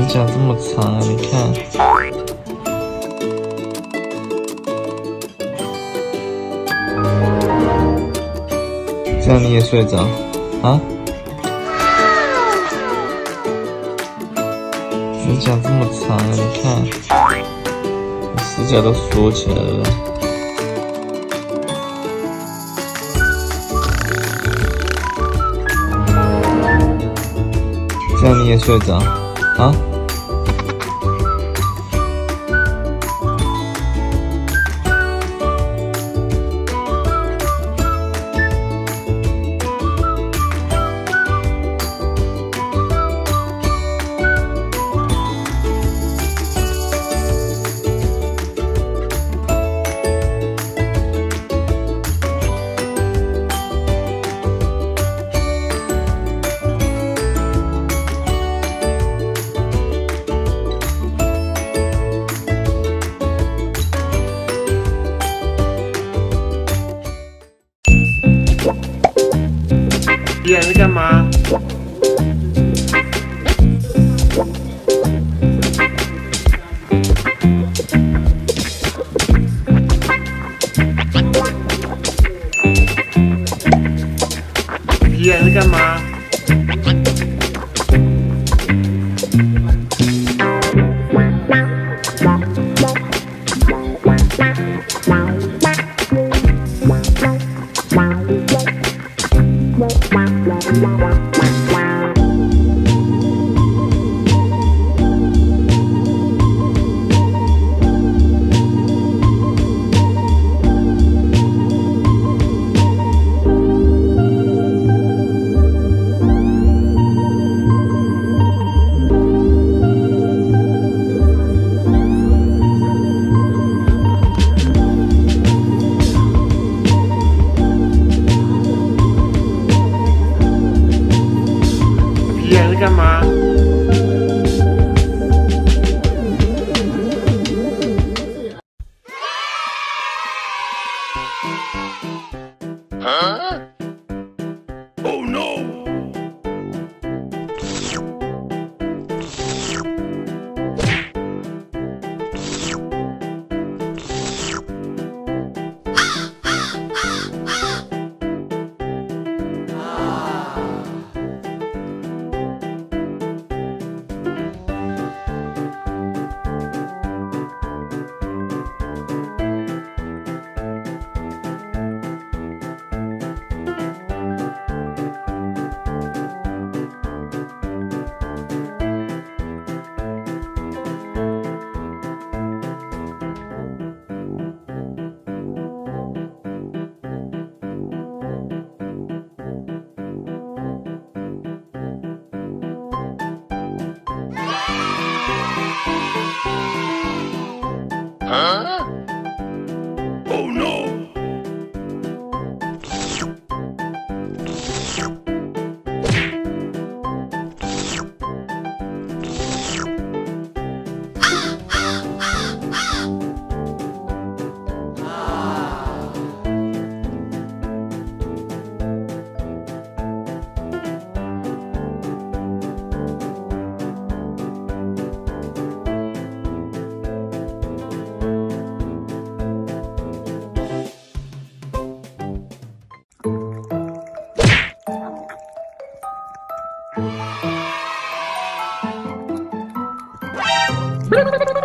指甲这么长啊，你看。 这样你也睡着啊？指甲这么长啊，你看，我指甲都缩起来了。这样你也睡着啊？你在干嘛？你在干嘛？干嘛？啊 ？Oh no！ Huh? Oh no! Blah, blah, blah, blah.